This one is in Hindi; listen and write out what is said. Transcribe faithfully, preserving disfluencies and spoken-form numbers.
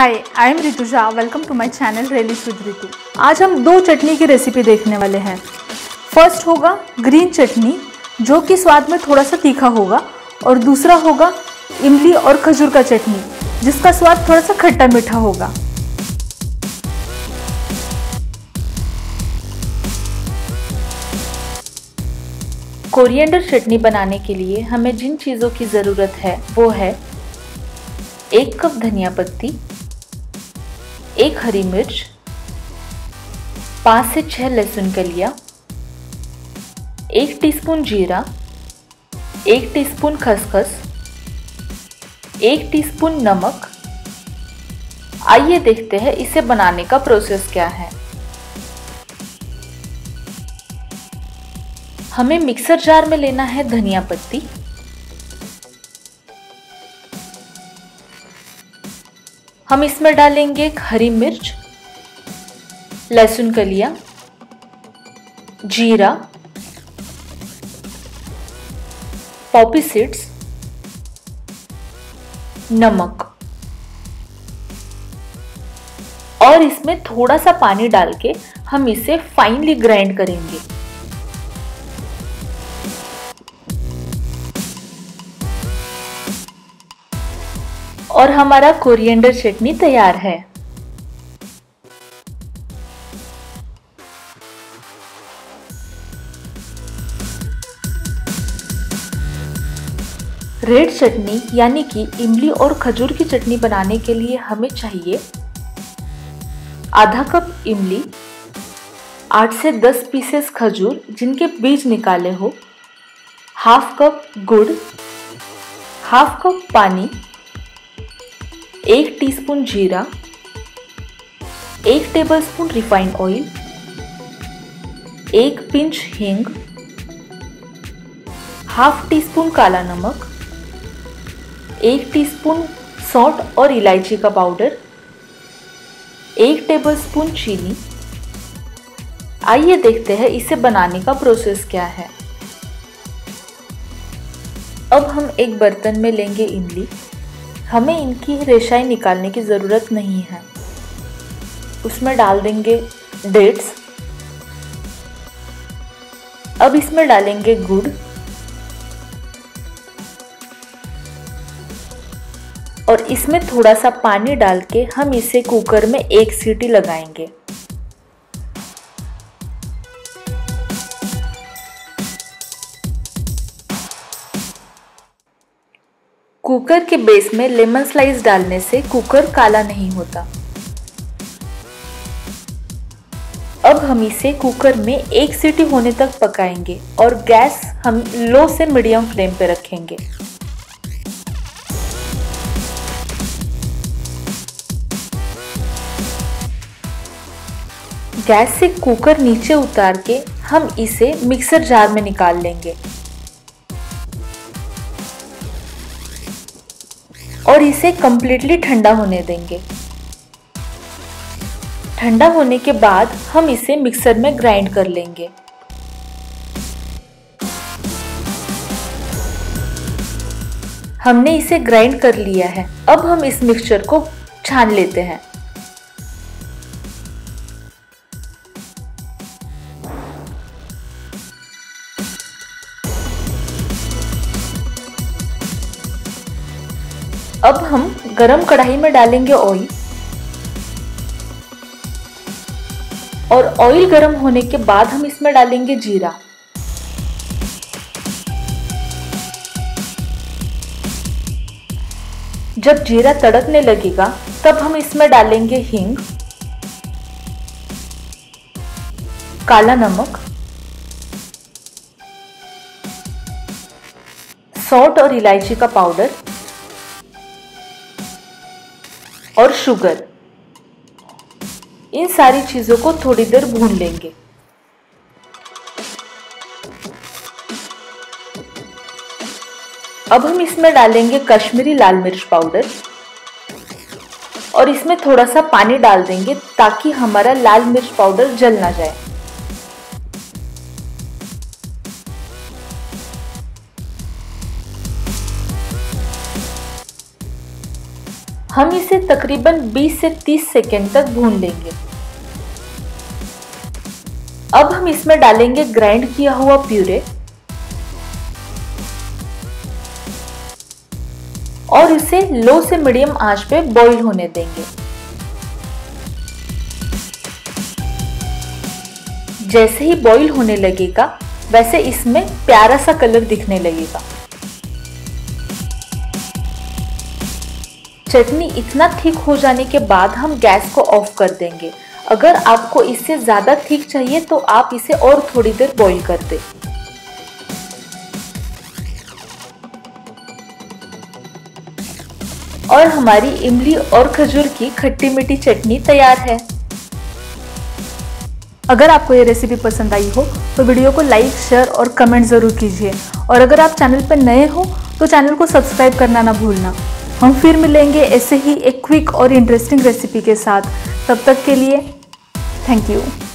Hi I am Rituja, welcome to my channel relish with Ritu. आज हम दो चटनी की रेसिपी देखने वाले हैं। फर्स्ट होगा ग्रीन चटनी जो कि स्वाद में थोड़ा सा तीखा होगा, और दूसरा होगा इमली और खजूर का चटनी जिसका स्वाद थोड़ा सा खट्टा मीठा होगा। कोरिएंडर चटनी बनाने के लिए हमें जिन चीज़ों की ज़रूरत है वो है एक कप धनिया पत्ती, एक हरी मिर्च, पाँच से छः लहसुन कलियाँ, एक टीस्पून जीरा, एक टीस्पून खसखस, एक टीस्पून नमक। आइए देखते हैं इसे बनाने का प्रोसेस क्या है। हमें मिक्सर जार में लेना है धनिया पत्ती, हम इसमें डालेंगे हरी मिर्च, लहसुन कलियां, जीरा, पॉपी सीड्स, नमक और इसमें थोड़ा सा पानी डाल के हम इसे फाइनली ग्राइंड करेंगे। और हमारा कोरिएंडर चटनी तैयार है। रेड चटनी यानी कि इमली और खजूर की चटनी बनाने के लिए हमें चाहिए आधा कप इमली, आठ से दस पीसेस खजूर जिनके बीज निकाले हो, हाफ कप गुड़, हाफ कप पानी, एक टीस्पून जीरा, एक टेबलस्पून रिफाइंड ऑयल, एक पिंच हींग, हाफ टीस्पून काला नमक, एक टीस्पून सौंठ और इलायची का पाउडर, एक टेबलस्पून चीनी। आइए देखते हैं इसे बनाने का प्रोसेस क्या है। अब हम एक बर्तन में लेंगे इमली, हमें इनकी रेशाएं निकालने की ज़रूरत नहीं है। उसमें डाल देंगे डेट्स, अब इसमें डालेंगे गुड़ और इसमें थोड़ा सा पानी डाल के हम इसे कुकर में एक सीटी लगाएंगे। कुकर के बेस में लेमन स्लाइस डालने से कुकर काला नहीं होता। अब हम इसे कुकर में एक सीटी होने तक पकाएंगे और गैस हम लो से मीडियम फ्लेम पर रखेंगे। गैस से कुकर नीचे उतार के हम इसे मिक्सर जार में निकाल लेंगे और इसे कम्प्लीटली ठंडा होने देंगे। ठंडा होने के बाद हम इसे मिक्सर में ग्राइंड कर लेंगे। हमने इसे ग्राइंड कर लिया है। अब हम इस मिक्सचर को छान लेते हैं। अब हम गरम कढ़ाई में डालेंगे ऑयल और ऑयल गरम होने के बाद हम इसमें डालेंगे जीरा। जब जीरा तड़कने लगेगा तब हम इसमें डालेंगे हींग, काला नमक, सौंठ और इलायची का पाउडर और शुगर। इन सारी चीजों को थोड़ी देर भून लेंगे। अब हम इसमें डालेंगे कश्मीरी लाल मिर्च पाउडर और इसमें थोड़ा सा पानी डाल देंगे ताकि हमारा लाल मिर्च पाउडर जल ना जाए। हम इसे तकरीबन बीस से तीस सेकेंड तक भून लेंगे। अब हम इसमें डालेंगे ग्राइंड किया हुआ प्यूरे और इसे लो से मीडियम आंच पे बॉईल होने देंगे। जैसे ही बॉईल होने लगेगा वैसे इसमें प्यारा सा कलर दिखने लगेगा। चटनी इतना थिक हो जाने के बाद हम गैस को ऑफ कर देंगे। अगर आपको इससे ज़्यादा थिक चाहिए तो आप इसे और थोड़ी देर बॉईल कर दें। और हमारी इमली और खजूर की खट्टी मीठी चटनी तैयार है। अगर आपको ये रेसिपी पसंद आई हो तो वीडियो को लाइक, शेयर और कमेंट ज़रूर कीजिए। और अगर आप चैनल पर नए हो तो चैनल को सब्सक्राइब करना ना भूलना। हम फिर मिलेंगे ऐसे ही एक क्विक और इंटरेस्टिंग रेसिपी के साथ। तब तक के लिए थैंक यू।